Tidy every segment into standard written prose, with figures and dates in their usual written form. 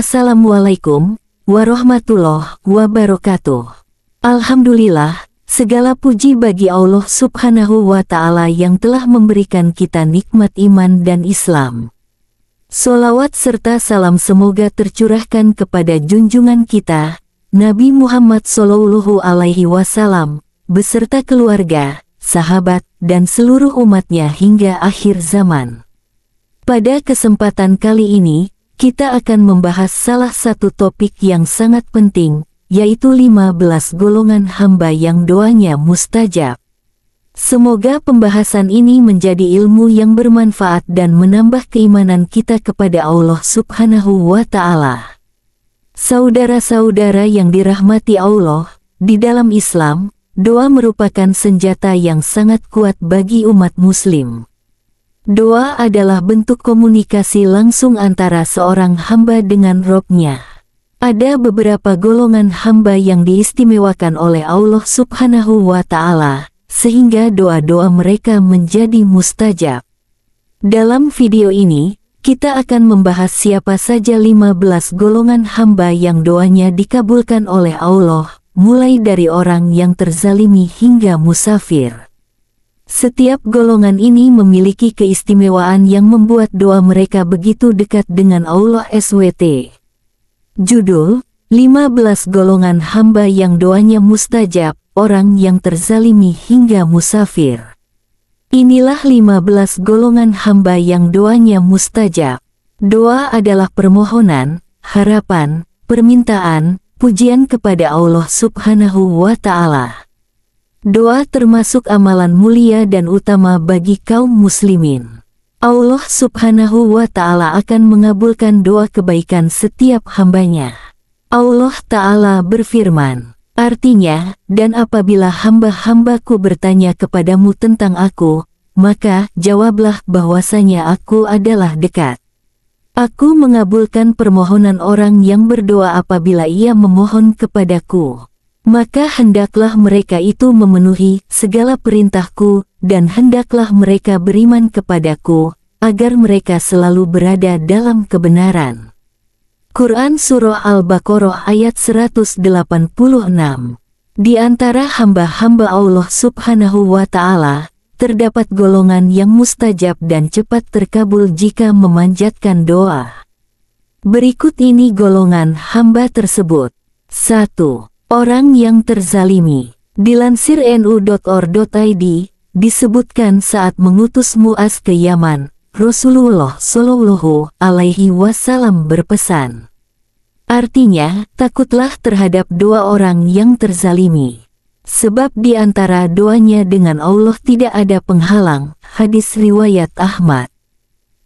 Assalamualaikum warahmatullahi wabarakatuh. Alhamdulillah, segala puji bagi Allah subhanahu wa ta'ala yang telah memberikan kita nikmat iman dan Islam. Sholawat serta salam semoga tercurahkan kepada junjungan kita, Nabi Muhammad Shallallahu Alaihi Wasallam, beserta keluarga, sahabat, dan seluruh umatnya hingga akhir zaman. Pada kesempatan kali ini, kita akan membahas salah satu topik yang sangat penting, yaitu 15 golongan hamba yang doanya mustajab. Semoga pembahasan ini menjadi ilmu yang bermanfaat dan menambah keimanan kita kepada Allah subhanahu wa ta'ala. Saudara-saudara yang dirahmati Allah, di dalam Islam, doa merupakan senjata yang sangat kuat bagi umat muslim. Doa adalah bentuk komunikasi langsung antara seorang hamba dengan Robnya. Ada beberapa golongan hamba yang diistimewakan oleh Allah subhanahu wa ta'ala, sehingga doa-doa mereka menjadi mustajab. Dalam video ini, kita akan membahas siapa saja 15 golongan hamba yang doanya dikabulkan oleh Allah, mulai dari orang yang terzalimi hingga musafir. Setiap golongan ini memiliki keistimewaan yang membuat doa mereka begitu dekat dengan Allah SWT. Judul, 15 golongan hamba yang doanya mustajab, orang yang terzalimi hingga musafir. Inilah 15 golongan hamba yang doanya mustajab. Doa adalah permohonan, harapan, permintaan, pujian kepada Allah subhanahu wa ta'ala. Doa termasuk amalan mulia dan utama bagi kaum muslimin. Allah subhanahu wa ta'ala akan mengabulkan doa kebaikan setiap hambanya. Allah ta'ala berfirman, artinya, dan apabila hamba-hambaku bertanya kepadamu tentang aku, maka jawablah bahwasanya aku adalah dekat. Aku mengabulkan permohonan orang yang berdoa apabila ia memohon kepadaku. Maka hendaklah mereka itu memenuhi segala perintahku, dan hendaklah mereka beriman kepadaku, agar mereka selalu berada dalam kebenaran. Quran Surah Al-Baqarah ayat 186. Di antara hamba-hamba Allah subhanahu wa ta'ala, terdapat golongan yang mustajab dan cepat terkabul jika memanjatkan doa. Berikut ini golongan hamba tersebut. 1. Orang yang terzalimi. Dilansir nu.or.id, disebutkan saat mengutus Mu'az ke Yaman, Rasulullah Shallallahu Alaihi Wasallam berpesan. Artinya, takutlah terhadap dua orang yang terzalimi. Sebab di antara doanya dengan Allah tidak ada penghalang. Hadis riwayat Ahmad.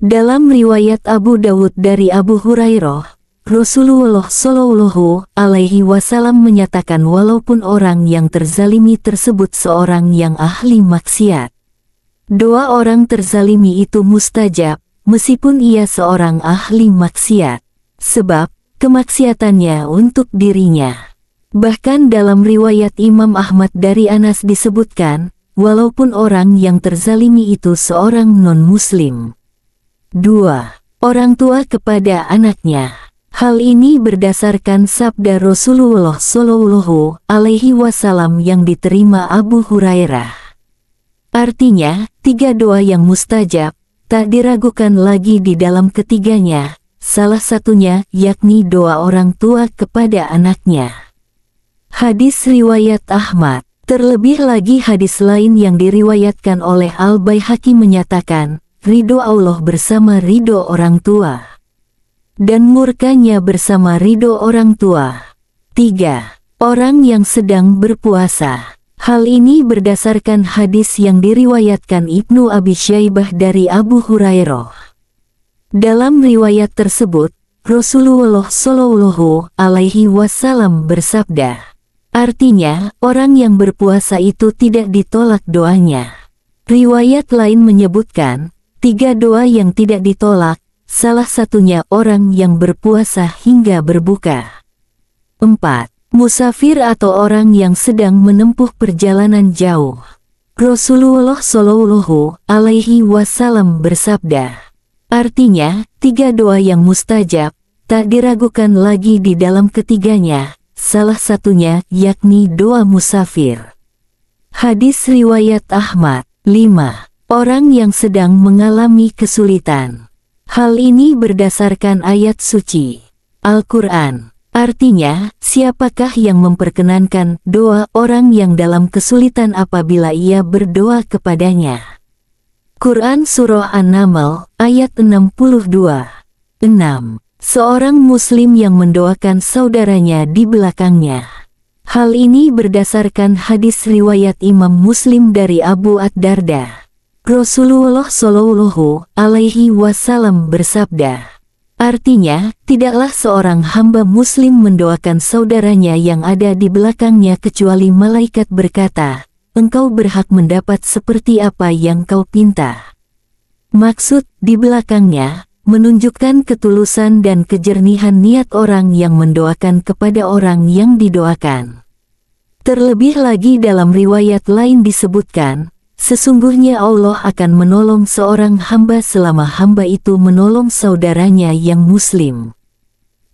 Dalam riwayat Abu Dawud dari Abu Hurairah, Rasulullah Shallallahu Alaihi Wasallam menyatakan walaupun orang yang terzalimi tersebut seorang yang ahli maksiat, doa orang terzalimi itu mustajab, meskipun ia seorang ahli maksiat, sebab kemaksiatannya untuk dirinya. Bahkan dalam riwayat Imam Ahmad dari Anas disebutkan, walaupun orang yang terzalimi itu seorang non-muslim. 2. Orang tua kepada anaknya. Hal ini berdasarkan sabda Rasulullah Shallallahu Alaihi Wasallam yang diterima Abu Hurairah. Artinya, tiga doa yang mustajab tak diragukan lagi di dalam ketiganya, salah satunya yakni doa orang tua kepada anaknya. Hadis riwayat Ahmad. Terlebih lagi hadis lain yang diriwayatkan oleh Al-Baihaqi menyatakan, ridho Allah bersama ridho orang tua, dan murkanya bersama ridho orang tua. 3. Orang yang sedang berpuasa. Hal ini berdasarkan hadis yang diriwayatkan Ibnu Abi Syaibah dari Abu Hurairah. Dalam riwayat tersebut, Rasulullah Shallallahu Alaihi Wasallam bersabda, artinya, orang yang berpuasa itu tidak ditolak doanya. Riwayat lain menyebutkan, tiga doa yang tidak ditolak, salah satunya orang yang berpuasa hingga berbuka. 4. Musafir atau orang yang sedang menempuh perjalanan jauh. Rasulullah Shallallahu Alaihi Wasallam bersabda, artinya, tiga doa yang mustajab, tak diragukan lagi di dalam ketiganya, salah satunya yakni doa musafir. Hadis riwayat Ahmad. 5. Orang yang sedang mengalami kesulitan. Hal ini berdasarkan ayat suci Al-Qur'an. Artinya, siapakah yang memperkenankan doa orang yang dalam kesulitan apabila ia berdoa kepadanya? Quran Surah An-Naml, ayat 62. 6. Seorang muslim yang mendoakan saudaranya di belakangnya. Hal ini berdasarkan hadis riwayat Imam Muslim dari Abu Ad-Darda. Rasulullah Shallallahu Alaihi Wasallam bersabda, artinya, tidaklah seorang hamba muslim mendoakan saudaranya yang ada di belakangnya kecuali malaikat berkata, engkau berhak mendapat seperti apa yang kau pinta. Maksud di belakangnya menunjukkan ketulusan dan kejernihan niat orang yang mendoakan kepada orang yang didoakan. Terlebih lagi dalam riwayat lain disebutkan, sesungguhnya Allah akan menolong seorang hamba selama hamba itu menolong saudaranya yang muslim.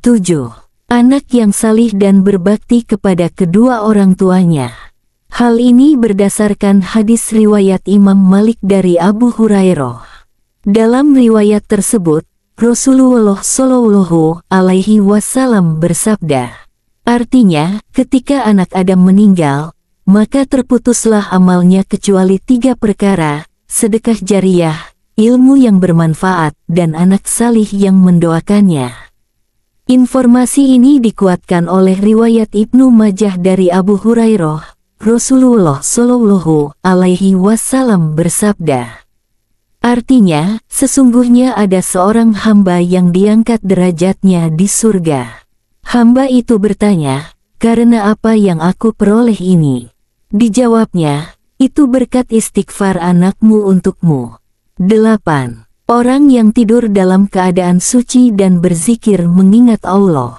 7. Anak yang salih dan berbakti kepada kedua orang tuanya. Hal ini berdasarkan hadis riwayat Imam Malik dari Abu Hurairah. Dalam riwayat tersebut, Rasulullah Shallallahu Alaihi Wasallam bersabda, artinya, ketika anak Adam meninggal, maka terputuslah amalnya kecuali 3 perkara, sedekah jariah, ilmu yang bermanfaat, dan anak salih yang mendoakannya. Informasi ini dikuatkan oleh riwayat Ibnu Majah dari Abu Hurairah. Rasulullah Shallallahu Alaihi Wasallam bersabda, artinya, sesungguhnya ada seorang hamba yang diangkat derajatnya di surga. Hamba itu bertanya, karena apa yang aku peroleh ini? Dijawabnya, itu berkat istighfar anakmu untukmu. 8. Orang yang tidur dalam keadaan suci dan berzikir mengingat Allah.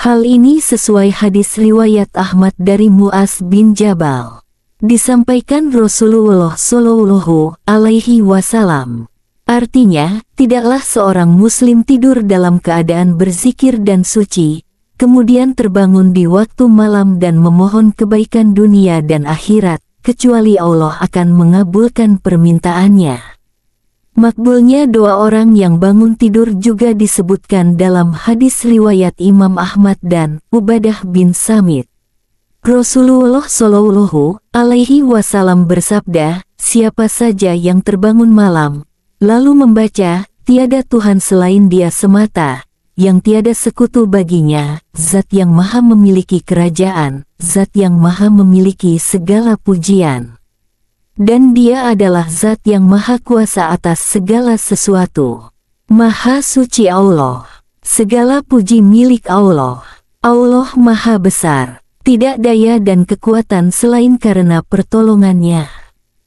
Hal ini sesuai hadis riwayat Ahmad dari Mu'az bin Jabal. Disampaikan Rasulullah Shallallahu Alaihi Wasallam. Artinya, tidaklah seorang muslim tidur dalam keadaan berzikir dan suci, kemudian terbangun di waktu malam dan memohon kebaikan dunia dan akhirat, kecuali Allah akan mengabulkan permintaannya. Makbulnya doa orang yang bangun tidur juga disebutkan dalam hadis riwayat Imam Ahmad dan Ubadah bin Samit. Rasulullah Shallallahu Alaihi Wasallam bersabda, siapa saja yang terbangun malam, lalu membaca, tiada Tuhan selain Dia semata, yang tiada sekutu baginya, Zat yang Maha memiliki kerajaan, Zat yang Maha memiliki segala pujian. Dan Dia adalah Zat yang Maha Kuasa atas segala sesuatu. Maha Suci Allah. Segala puji milik Allah. Allah Maha Besar. Tidak daya dan kekuatan selain karena pertolongannya.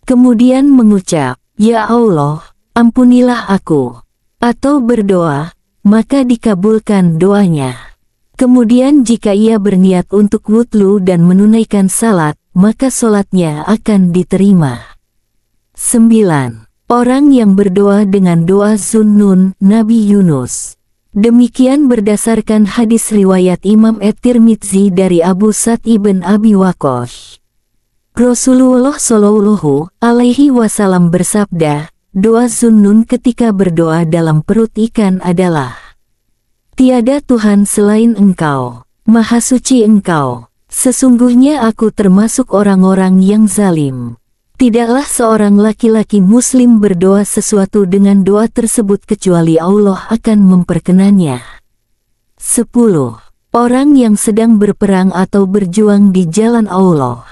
Kemudian mengucap, Ya Allah, ampunilah aku. Atau berdoa, maka dikabulkan doanya. Kemudian jika ia berniat untuk wudhu dan menunaikan salat, maka salatnya akan diterima. 9. Orang yang berdoa dengan doa Zunnun Nabi Yunus. Demikian berdasarkan hadis riwayat Imam At-Tirmidzi dari Abu Sa'd ibn Abi Waqqas. Rasulullah Shallallahu Alaihi Wasallam bersabda, doa Zunnun ketika berdoa dalam perut ikan adalah, tiada Tuhan selain Engkau, Maha Suci Engkau. Sesungguhnya aku termasuk orang-orang yang zalim. Tidaklah seorang laki-laki muslim berdoa sesuatu dengan doa tersebut kecuali Allah akan memperkenannya. 10. Orang yang sedang berperang atau berjuang di jalan Allah.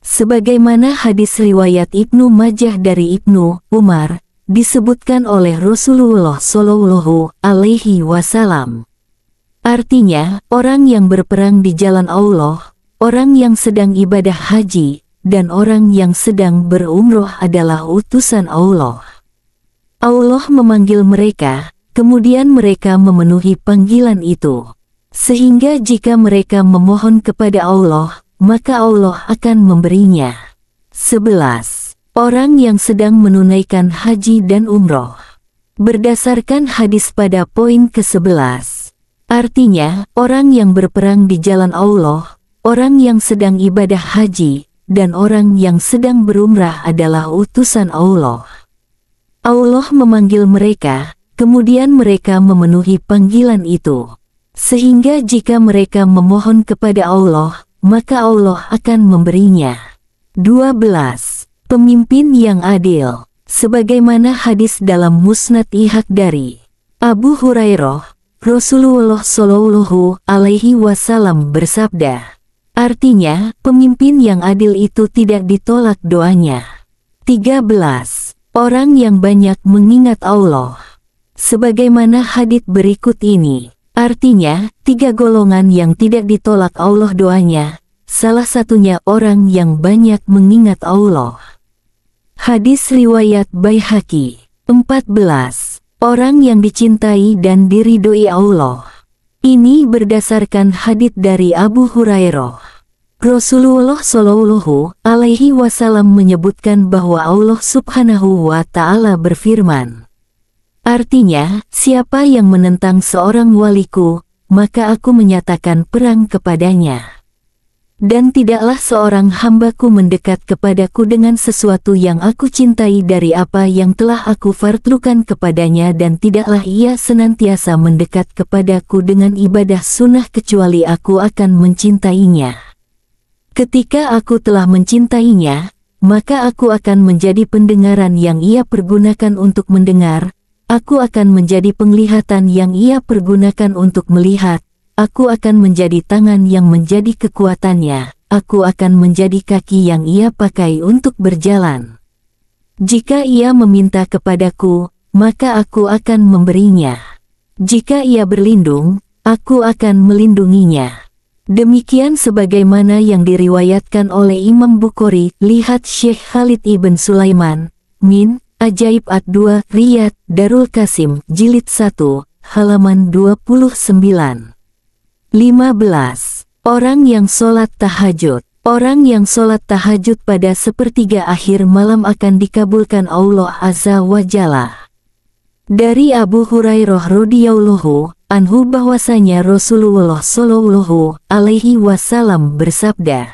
Sebagaimana hadis riwayat Ibnu Majah dari Ibnu Umar, disebutkan oleh Rasulullah Shallallahu Alaihi Wasallam. Artinya, orang yang berperang di jalan Allah, orang yang sedang ibadah haji, dan orang yang sedang berumroh adalah utusan Allah. Allah memanggil mereka, kemudian mereka memenuhi panggilan itu. Sehingga jika mereka memohon kepada Allah, maka Allah akan memberinya. 11. Orang yang sedang menunaikan haji dan umroh. Berdasarkan hadis pada poin ke-11, Artinya, orang yang berperang di jalan Allah, orang yang sedang ibadah haji, dan orang yang sedang berumrah adalah utusan Allah. Allah memanggil mereka, kemudian mereka memenuhi panggilan itu. Sehingga jika mereka memohon kepada Allah, maka Allah akan memberinya. 12. Pemimpin yang adil. Sebagaimana hadis dalam Musnad Ihaq dari Abu Hurairah, Rasulullah Shallallahu Alaihi Wasallam bersabda, artinya, pemimpin yang adil itu tidak ditolak doanya. 13. Orang yang banyak mengingat Allah. Sebagaimana hadis berikut ini, artinya, tiga golongan yang tidak ditolak Allah doanya, salah satunya orang yang banyak mengingat Allah. Hadis riwayat Baihaqi. 14. Orang yang dicintai dan diridhoi Allah. Ini berdasarkan hadis dari Abu Hurairah. Rasulullah Shallallahu Alaihi Wasallam menyebutkan bahwa Allah Subhanahu wa Ta'ala berfirman, artinya, siapa yang menentang seorang waliku, maka aku menyatakan perang kepadanya. Dan tidaklah seorang hambaku mendekat kepadaku dengan sesuatu yang aku cintai dari apa yang telah aku fardukan kepadanya, dan tidaklah ia senantiasa mendekat kepadaku dengan ibadah sunnah kecuali aku akan mencintainya. Ketika aku telah mencintainya, maka aku akan menjadi pendengaran yang ia pergunakan untuk mendengar, aku akan menjadi penglihatan yang ia pergunakan untuk melihat, aku akan menjadi tangan yang menjadi kekuatannya, aku akan menjadi kaki yang ia pakai untuk berjalan. Jika ia meminta kepadaku, maka aku akan memberinya. Jika ia berlindung, aku akan melindunginya. Demikian sebagaimana yang diriwayatkan oleh Imam Bukhari, lihat Syekh Khalid Ibn Sulaiman, Min, Ajaib Ad-2, Riyad, Darul Qasim, Jilid 1, halaman 29. 15. Orang yang sholat tahajud. Orang yang sholat tahajud pada sepertiga akhir malam akan dikabulkan Allah Azza wa Jalla. Dari Abu Hurairah radhiyallahu anhu bahwasanya Rasulullah Shallallahu Alaihi Wasallam bersabda,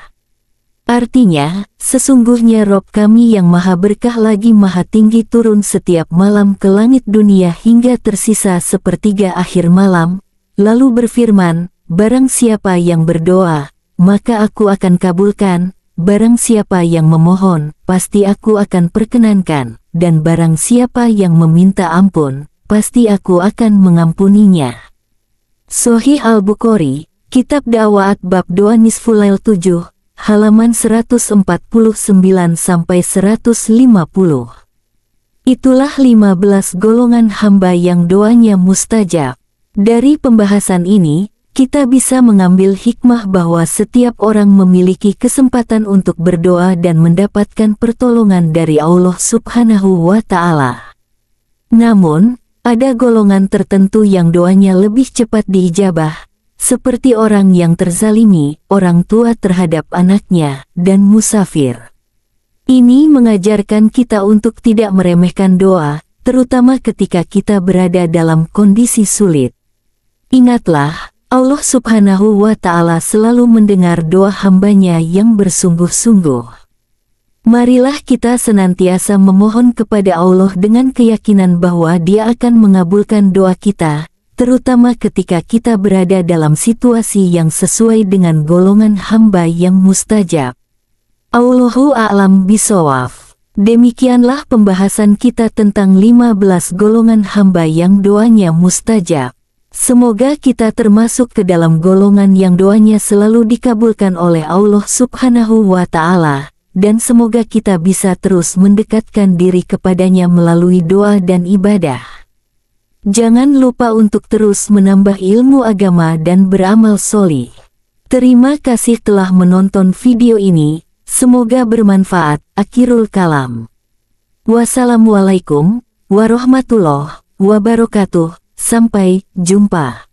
artinya, sesungguhnya Rob kami yang maha berkah lagi maha tinggi turun setiap malam ke langit dunia hingga tersisa sepertiga akhir malam, lalu berfirman, barang siapa yang berdoa, maka aku akan kabulkan, barang siapa yang memohon, pasti aku akan perkenankan, dan barang siapa yang meminta ampun, pasti aku akan mengampuninya. Sahih Al-Bukhari, Kitab Da'wat Bab 2 Nisful Lail 7, halaman 149-150. Itulah 15 golongan hamba yang doanya mustajab. Dari pembahasan ini, kita bisa mengambil hikmah bahwa setiap orang memiliki kesempatan untuk berdoa dan mendapatkan pertolongan dari Allah Subhanahu wa Ta'ala. Namun, ada golongan tertentu yang doanya lebih cepat diijabah, seperti orang yang terzalimi, orang tua terhadap anaknya, dan musafir. Ini mengajarkan kita untuk tidak meremehkan doa, terutama ketika kita berada dalam kondisi sulit. Ingatlah, Allah Subhanahu wa Ta'ala selalu mendengar doa hambanya yang bersungguh-sungguh. Marilah kita senantiasa memohon kepada Allah dengan keyakinan bahwa Dia akan mengabulkan doa kita, terutama ketika kita berada dalam situasi yang sesuai dengan golongan hamba yang mustajab. Allahu a'lam bishawab. Demikianlah pembahasan kita tentang 15 golongan hamba yang doanya mustajab. Semoga kita termasuk ke dalam golongan yang doanya selalu dikabulkan oleh Allah Subhanahu wa Ta'ala, dan semoga kita bisa terus mendekatkan diri kepadanya melalui doa dan ibadah. Jangan lupa untuk terus menambah ilmu agama dan beramal solih. Terima kasih telah menonton video ini, semoga bermanfaat. Akhirul kalam. Wassalamualaikum warahmatullahi wabarakatuh. Sampai jumpa.